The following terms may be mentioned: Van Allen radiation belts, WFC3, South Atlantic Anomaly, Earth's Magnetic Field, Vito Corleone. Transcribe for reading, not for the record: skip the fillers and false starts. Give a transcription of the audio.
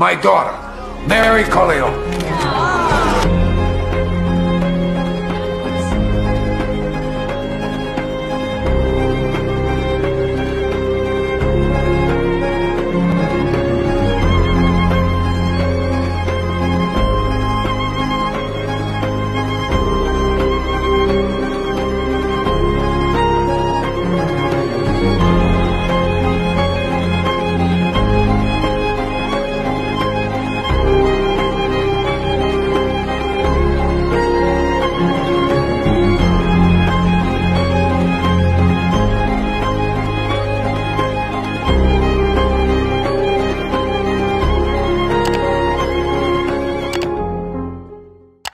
my daughter, Mary Corleone.